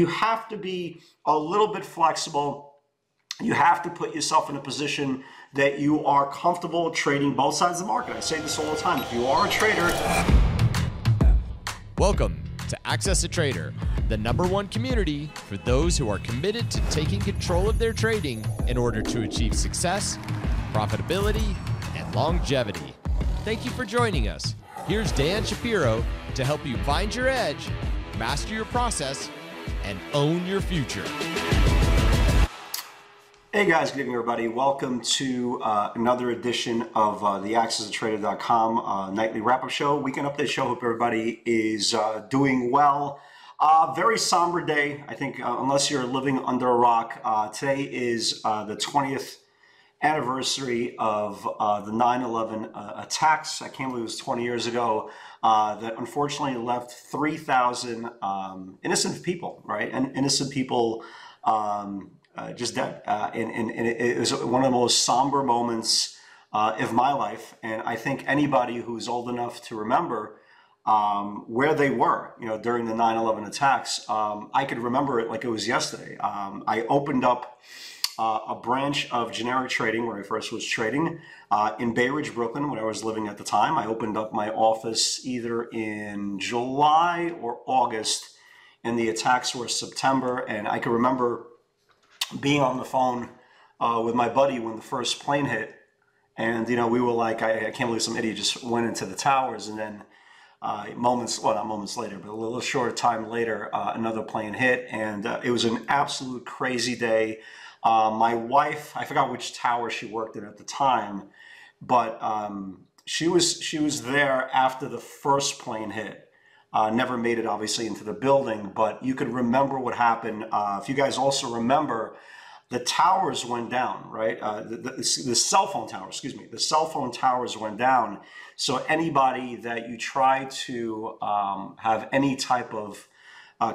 you have to be a little bit flexible. You have to put yourself in a position that you are comfortable trading both sides of the market. I say this all the time. If you are a trader. Welcome to Access A Trader, the #1 community for those who are committed to taking control of their trading in order to achieve success, profitability, and longevity. Thank you for joining us. Here's Dan Shapiro to help you find your edge, master your process, and own your future. Hey guys, good evening everybody. Welcome to another edition of the AccessTrader.com nightly wrap-up show, weekend update show. Hope everybody is doing well. Very somber day, I think, unless you're living under a rock. Today is the 20th anniversary of the 9/11 attacks. I can't believe it was 20 years ago. That unfortunately left 3,000 innocent people, right? And innocent people just dead. And it was one of the most somber moments of my life. And I think anybody who's old enough to remember where they were, you know, during the 9/11 attacks, I could remember it like it was yesterday. I opened up a branch of Generic Trading where I first was trading in Bay Ridge, Brooklyn, where I was living at the time. I opened up my office either in July or August, and the attacks were September. And I can remember being on the phone with my buddy when the first plane hit, and you know, we were like, I can't believe some idiot just went into the towers. And then well, not moments later, but a little short time later, another plane hit, and it was an absolute crazy day. My wife, I forgot which tower she worked in at the time, but she was there after the first plane hit. Never made it, obviously, into the building, but you could remember what happened. If you guys also remember, the towers went down, right? The cell phone tower, excuse me, the cell phone towers went down. So anybody that you try to have any type of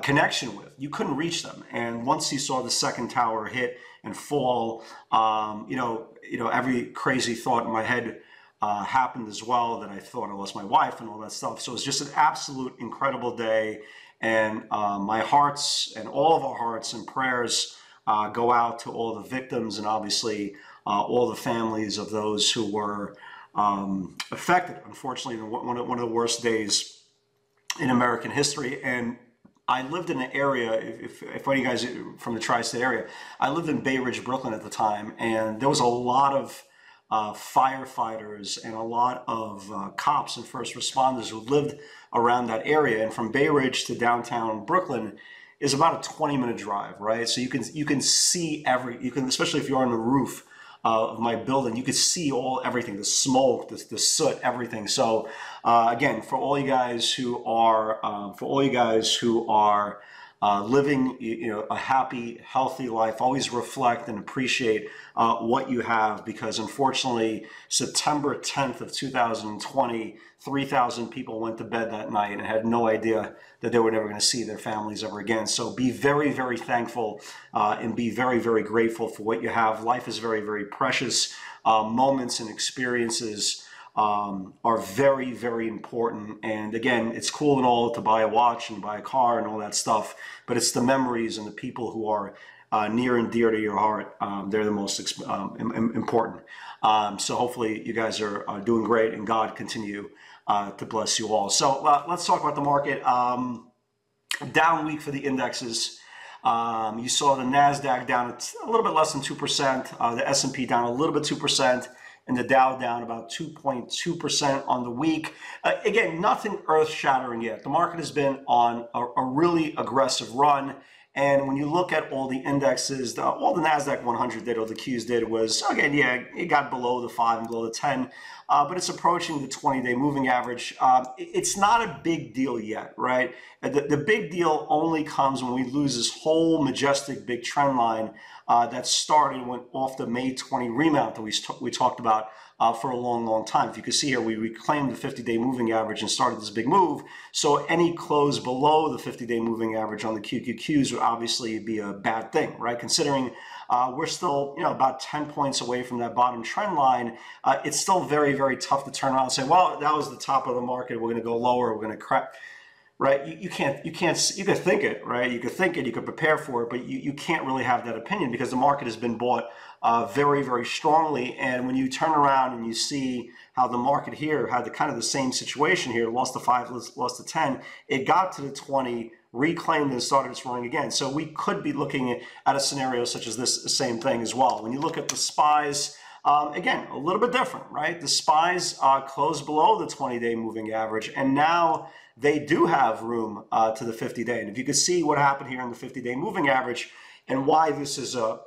connection with, you couldn't reach them. And once you saw the second tower hit and fall, you know, every crazy thought in my head happened as well, that I thought I lost my wife and all that stuff. So it's just an absolute incredible day, and my hearts and all of our hearts and prayers go out to all the victims, and obviously all the families of those who were affected. Unfortunately, one of the worst days in American history. And I lived in an area, if any of you guys from the tri-state area, I lived in Bay Ridge, Brooklyn at the time, and there was a lot of firefighters and a lot of cops and first responders who lived around that area. And from Bay Ridge to downtown Brooklyn is about a 20-minute drive, right? So you can see especially if you're on the roof of my building, you could see everything, the smoke, the soot, everything. So again, for all you guys who are living, you know, a happy, healthy life, always reflect and appreciate what you have, because unfortunately, September 10th of 2020, 3,000 people went to bed that night and had no idea that they were never going to see their families ever again. So be very, very thankful and be very, very grateful for what you have. Life is very, very precious. Moments and experiences are very, very important. And again, it's cool and all to buy a watch and buy a car and all that stuff, but it's the memories and the people who are near and dear to your heart. They're the most important. So hopefully you guys are doing great, and God continue to bless you all. So let's talk about the market. Down week for the indexes. You saw the NASDAQ down a little bit less than 2%, the S&P down a little bit 2%, and the Dow down about 2.2% on the week. Again, nothing earth-shattering yet. The market has been on a really aggressive run, and when you look at all the indexes, all the NASDAQ 100 did, or the Qs did, was, again, yeah, it got below the 5 and below the 10, but it's approaching the 20-day moving average. It's not a big deal yet, right? The big deal only comes when we lose this whole majestic big trend line that started off the May 20 remount that we talked about for a long, long time. If you can see here, we reclaimed the 50-day moving average and started this big move. So any close below the 50-day moving average on the QQQs would obviously be a bad thing, right? Considering we're still, you know, about 10 points away from that bottom trend line, it's still very, very tough to turn around and say, well, that was the top of the market, we're going to go lower, we're going to right? You could think it, right? You could think it, you could prepare for it, but you can't really have that opinion because the market has been bought very, very strongly. And when you turn around and you see how the market here had the kind of the same situation here, lost the 5, lost the 10, it got to the 20, reclaimed and started its running again. So we could be looking at a scenario such as this same thing as well. When you look at the SPYs, again, a little bit different, right? The SPYs closed below the 20-day moving average, and now they do have room to the 50-day. And if you could see what happened here in the 50-day moving average and why this is a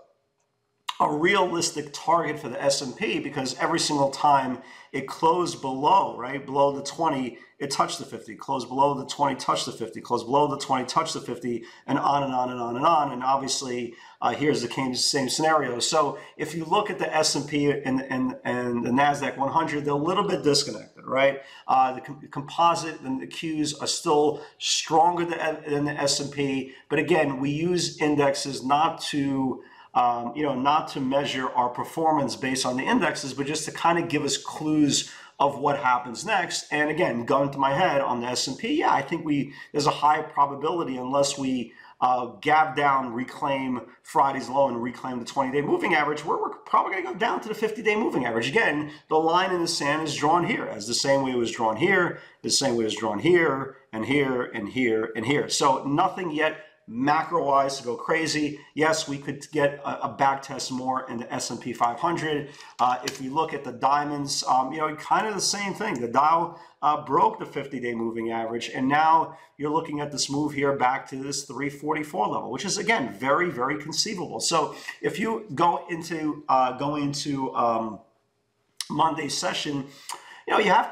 realistic target for the S&P, because every single time it closed below, right, below the 20, it touched the 50, closed below the 20, touched the 50, closed below the 20, touched the 50, and on and on and on and on. And obviously, here's the same scenario. So if you look at the S&P and the NASDAQ 100, they're a little bit disconnected, right? The composite and the Qs are still stronger than the S&P. But again, we use indexes not to not to measure our performance based on the indexes, but just to kind of give us clues of what happens next. And again, gun to my head on the S&P, yeah, I think there's a high probability, unless we gap down, reclaim Friday's low and reclaim the 20-day moving average, we're probably going to go down to the 50-day moving average. Again, the line in the sand is drawn here, as the same way it was drawn here, the same way it was drawn here, and here, and here, and here. So nothing yet macro-wise to go crazy. Yes, we could get a back test more in the S&P 500. If we look at the diamonds, kind of the same thing. The Dow broke the 50-day moving average, and now you're looking at this move here back to this 344 level, which is, again, very, very conceivable. So if you go into Monday's session, you have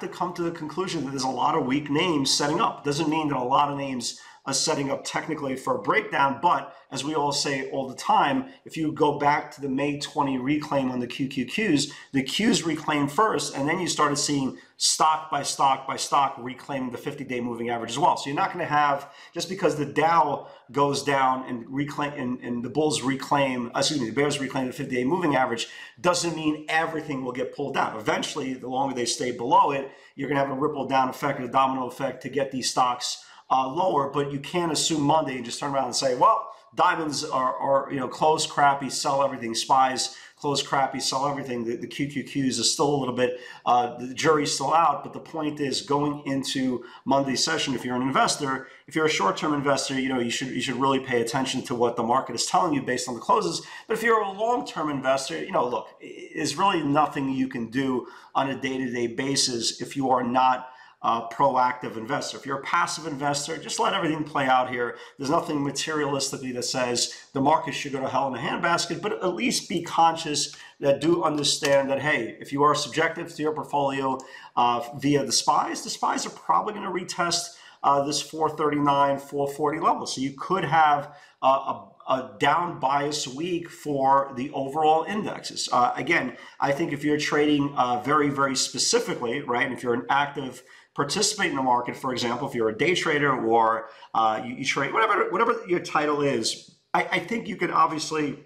to come to the conclusion that there's a lot of weak names setting up. Doesn't mean that a lot of names setting up technically for a breakdown, but as we all say all the time, if you go back to the May 20 reclaim on the QQQs, the Qs reclaimed first, and then you started seeing stock by stock by stock reclaiming the 50-day moving average as well. So you're not going to have, just because the Dow goes down and reclaim and the bulls reclaim, excuse me, the bears reclaim the 50-day moving average, doesn't mean everything will get pulled down. Eventually, the longer they stay below it, you're going to have a ripple down effect, a domino effect to get these stocks lower, but you can't assume Monday and just turn around and say, well, diamonds are close, crappy, sell everything. SPYs, close, crappy, sell everything. The QQQs is still a little bit, the jury's still out, but the point is, going into Monday's session, if you're an investor, if you're a short-term investor, you should really pay attention to what the market is telling you based on the closes. But if you're a long-term investor, look, there's really nothing you can do on a day-to-day basis if you are not proactive investor. If you're a passive investor, just let everything play out here. There's nothing materialistically that says the market should go to hell in a handbasket, but at least be conscious that do understand that, hey, if you are subjective to your portfolio via the SPYs are probably going to retest this 439, 440 level. So you could have a down bias week for the overall indexes. Again, I think if you're trading very, very specifically, right, and if you're an active participant in the market, for example, if you're a day trader or you trade, whatever your title is, I think you could obviously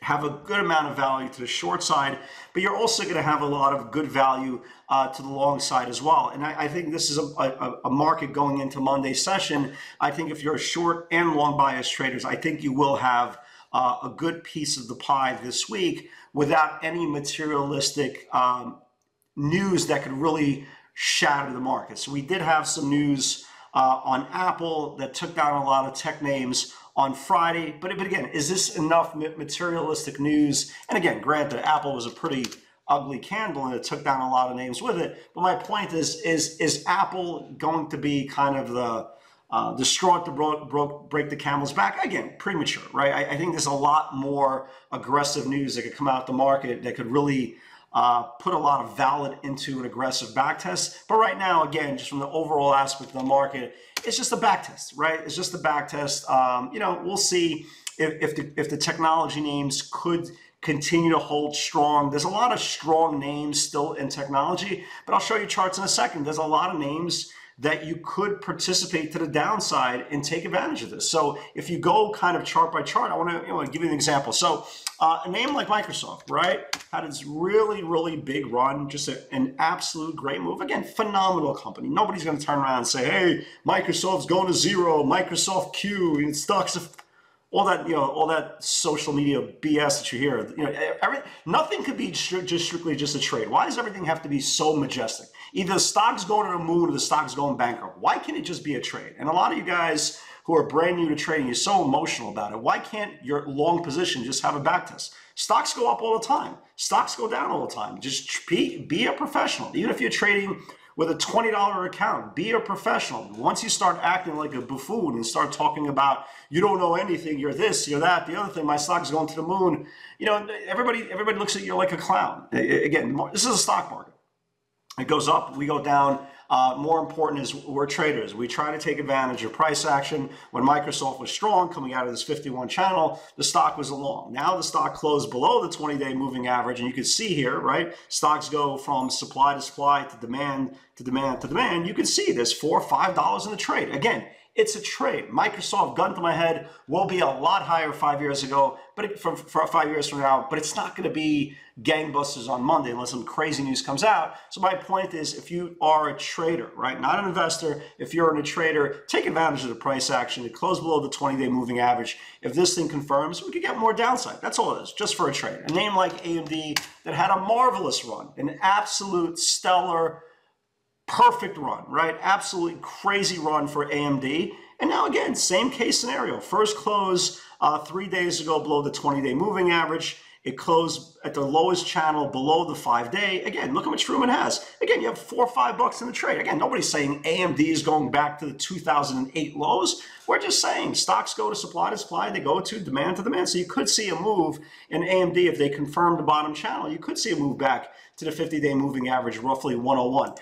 have a good amount of value to the short side, but you're also going to have a lot of good value to the long side as well. And I think this is a market going into Monday's session. I think if you're short and long bias traders, I think you will have a good piece of the pie this week without any materialistic news that could really shatter the market. So we did have some news on Apple that took down a lot of tech names on Friday, but again, is this enough materialistic news? And again, granted, Apple was a pretty ugly candle and it took down a lot of names with it. But my point is Apple going to be kind of the straw to break the camel's back? Again, premature, right? I think there's a lot more aggressive news that could come out the market that could really put a lot of valid into an aggressive backtest. But right now, again, just from the overall aspect of the market, it's just a backtest, right? It's just a backtest. We'll see if the technology names could continue to hold strong. There's a lot of strong names still in technology, but I'll show you charts in a second. There's a lot of names that you could participate to the downside and take advantage of this. So if you go kind of chart by chart, I want to give you an example. So a name like Microsoft, right, had this really big run, just an absolute great move. Again, phenomenal company. Nobody's going to turn around and say, hey, Microsoft's going to zero, Microsoft Q, and stocks of all that, all that social media BS that you hear. Nothing could be just strictly just a trade. Why does everything have to be so majestic? Either the stock's going to the moon or the stock's going bankrupt. Why can't it just be a trade? And a lot of you guys who are brand new to trading, you're so emotional about it. Why can't your long position just have a back test? Stocks go up all the time. Stocks go down all the time. Just be a professional. Even if you're trading with a $20 account, be a professional. Once you start acting like a buffoon and start talking about, you don't know anything, you're this, you're that, the other thing, my stock's going to the moon, everybody looks at you like a clown. Again, this is a stock market. It goes up, we go down. More important is we're traders. We try to take advantage of price action. When Microsoft was strong, coming out of this 51 channel, the stock was along. Now the stock closed below the 20-day moving average, and you can see here, right? Stocks go from supply to supply to demand to demand to demand. You can see there's $4 or $5 in the trade. Again, it's a trade. Microsoft, gun to my head, will be a lot higher 5 years ago, but for 5 years from now, but it's not going to be gangbusters on Monday unless some crazy news comes out. So my point is, if you are a trader, right, not an investor, if you're a trader, take advantage of the price action. It closed below the 20-day moving average. If this thing confirms, we could get more downside. That's all it is, just for a trade. A name like AMD that had a marvelous run, an absolute stellar, perfect run, right? Absolutely crazy run for AMD. And now again, same case scenario. First close 3 days ago below the 20-day moving average. It closed at the lowest channel below the 5-day. Again, look how much room it has. Again, you have $4 or $5 in the trade. Again, nobody's saying AMD is going back to the 2008 lows. We're just saying stocks go to supply, they go to demand. So you could see a move in AMD if they confirm the bottom channel. You could see a move back to the 50-day moving average, roughly 101.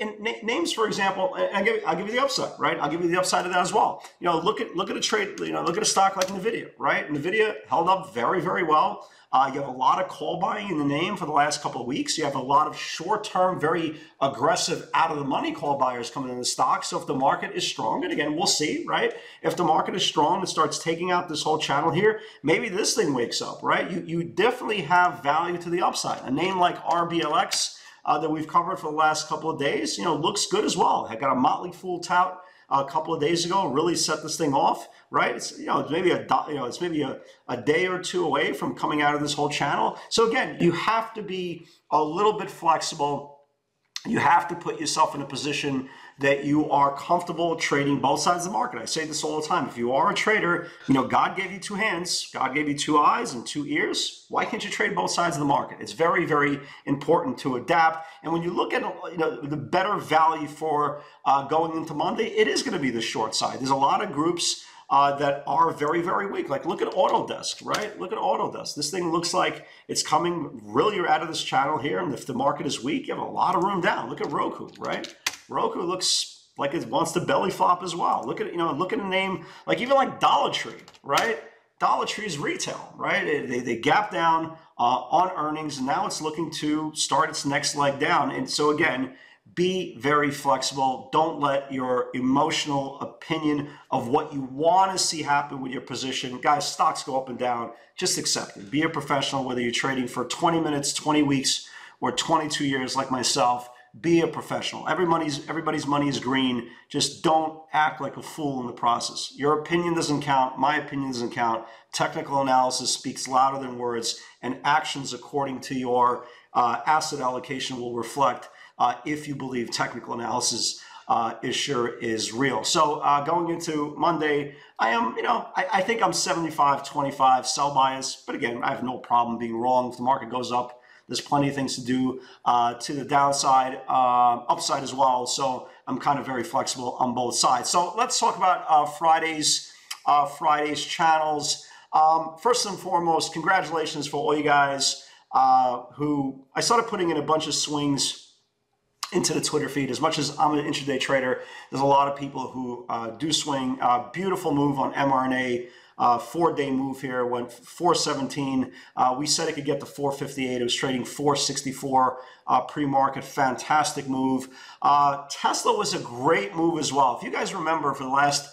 And names, for example, and I'll give you the upside, right? I'll give you the upside of that as well. Look at a trade, look at a stock like Nvidia, right? Nvidia held up very well. You have a lot of call buying in the name for the last couple of weeks. You have a lot of short-term, very aggressive, out-of-the-money call buyers coming in the stock. So if the market is strong, and again, we'll see, right? If the market is strong and starts taking out this whole channel here, maybe this thing wakes up, right? You definitely have value to the upside. A name like RBLX that we've covered for the last couple of days, looks good as well. I got a motley fool tout a couple of days ago, really set this thing off, right? It's maybe a day or two away from coming out of this whole channel. So again, you have to be a little bit flexible. You have to put yourself in a position that you are comfortable trading both sides of the market. I say this all the time. If you are a trader, God gave you two hands, God gave you two eyes and two ears. Why can't you trade both sides of the market? It's very important to adapt. And when you look at the better value for going into Monday, it is going to be the short side. There's a lot of groups that are very weak. Like look at Autodesk, right? Look at Autodesk. This thing looks like it's coming really out of this channel here. And if the market is weak, you have a lot of room down. Look at Roku, right? Roku looks like it wants to belly flop as well. Look at, look at a name like even like Dollar Tree, right? Dollar Tree's retail, right? They gap down on earnings, and now it's looking to start its next leg down. And so again, be very flexible. Don't let your emotional opinion of what you want to see happen with your position. Guys, stocks go up and down. Just accept it. Be a professional, whether you're trading for 20 minutes, 20 weeks, or 22 years like myself. Be a professional. Everybody's money is green. Just don't act like a fool in the process. Your opinion doesn't count. My opinion doesn't count. Technical analysis speaks louder than words, and actions according to your asset allocation will reflect if you believe technical analysis is real. So going into Monday, I am, I think I'm 75-25 sell bias, but again, I have no problem being wrong. If the market goes up, there's plenty of things to do to the downside, upside as well. So I'm kind of very flexible on both sides. So let's talk about Friday's channels. First and foremost, congratulations for all you guys who I started putting in a bunch of swings into the Twitter feed. As much as I'm an intraday trader, there's a lot of people who do swing. Beautiful move on mRNA, 4-day move here, went 417. We said it could get to 458. It was trading 464 pre-market. Fantastic move. Tesla was a great move as well. If you guys remember, for the last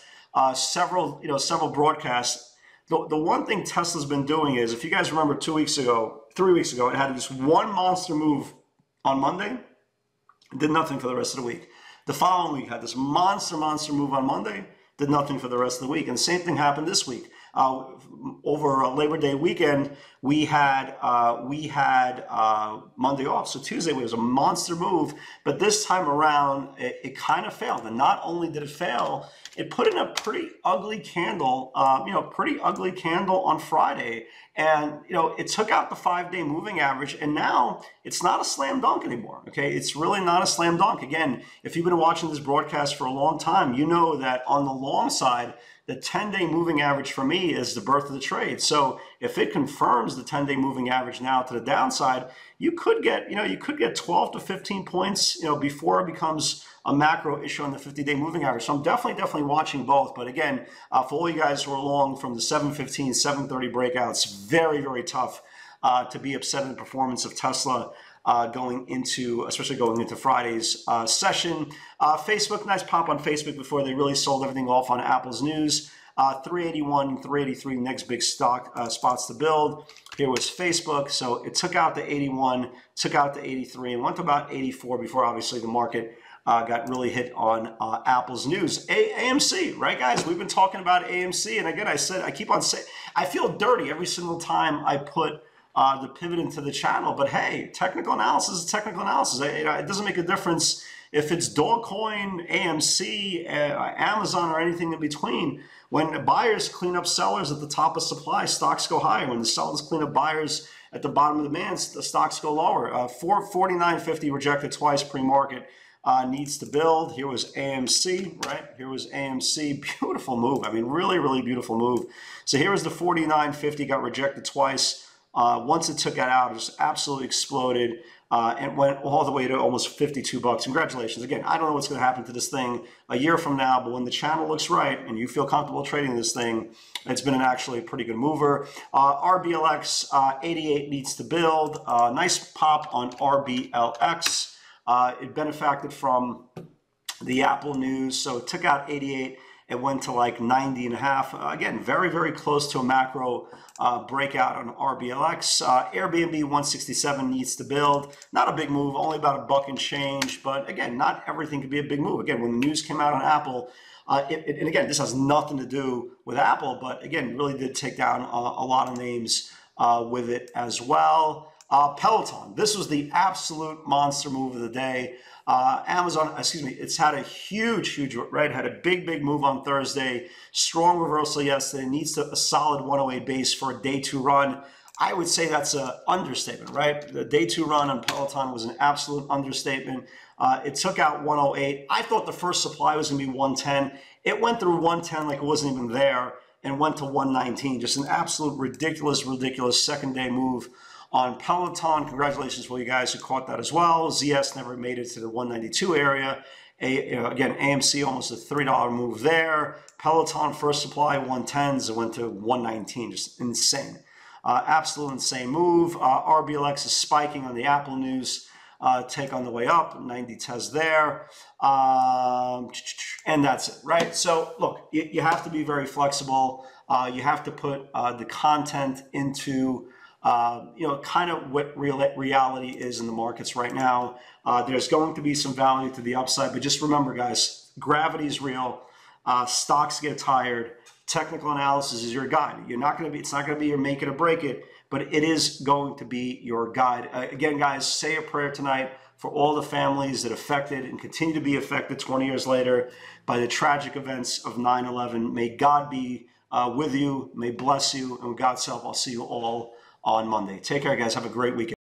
several broadcasts, the one thing Tesla's been doing is, if you guys remember 3 weeks ago, it had this one monster move on Monday, did nothing for the rest of the week. The following week had this monster move on Monday, did nothing for the rest of the week. And the same thing happened this week. Over Labor Day weekend, we had Monday off. So Tuesday was a monster move, but this time around, it kind of failed. And not only did it fail, it put in a pretty ugly candle, on Friday. And, you know, it took out the 5-day moving average, and now it's not a slam dunk anymore, okay? It's really not a slam dunk. Again, if you've been watching this broadcast for a long time, you know that on the long side, the 10-day moving average for me is the birth of the trade. So if it confirms the 10-day moving average now to the downside, you could get, you could get 12 to 15 points, before it becomes a macro issue on the 50-day moving average. So I'm definitely watching both. But again, for all you guys who are along from the 715, 730 breakouts, very tough to be upset at the performance of Tesla. Especially going into Friday's session. Facebook, nice pop on Facebook before they really sold everything off on Apple's news. 381, 383, next big stock spots to build. Here was Facebook. So it took out the 81, took out the 83, and went to about 84 before obviously the market got really hit on Apple's news. AMC, right guys? We've been talking about AMC. And again, I keep on saying, I feel dirty every single time I put the pivot into the channel, but hey, technical analysis is technical analysis. It doesn't make a difference if it's Dogecoin, AMC, Amazon, or anything in between. When buyers clean up sellers at the top of supply, stocks go higher. When the sellers clean up buyers at the bottom of demand, the stocks go lower. 449.50 rejected twice pre-market, needs to build. Here was AMC, right? Here was AMC. Beautiful move. I mean, really beautiful move. So here was the 49.50, got rejected twice. Once it took that out, it just absolutely exploded and went all the way to almost $52. Congratulations. Again, I don't know what's going to happen to this thing a year from now, but when the channel looks right and you feel comfortable trading this thing, it's been an actually pretty good mover. RBLX 88 needs to build. Nice pop on RBLX. It benefited from the Apple news, so it took out 88. It went to like 90.5. Again, very close to a macro breakout on RBLX. Airbnb 167 needs to build. Not a big move, only about $1 and change. But again, not everything could be a big move. Again, when the news came out on Apple, and again, this has nothing to do with Apple, but again, really did take down a lot of names with it as well. Peloton, this was the absolute monster move of the day. Amazon, excuse me, it's had a huge, right? Had a big move on Thursday, strong reversal yesterday, needs a solid 108 base for a day two run. I would say that's an understatement, right? The day two run on Peloton was an absolute understatement. It took out 108. I thought the first supply was gonna be 110. It went through 110 like it wasn't even there and went to 119. Just an absolute ridiculous second day move on Peloton. Congratulations for you guys who caught that as well. ZS never made it to the 192 area. Again, AMC almost a $3 move there. Peloton first supply 110s, it went to 119. Just insane, absolute insane move. RBLX is spiking on the Apple news take on the way up, 90 tests there, and that's it, right? So look, you have to be very flexible. You have to put the content into kind of what reality is in the markets right now. There's going to be some value to the upside, but just remember, guys, gravity is real. Stocks get tired. Technical analysis is your guide. It's not going to be your make it or break it, but it is going to be your guide. Again, guys, say a prayer tonight for all the families that affected and continue to be affected 20 years later by the tragic events of 9/11. May God be with you. May bless you. And with God's help, I'll see you all on Monday. Take care, guys. Have a great weekend.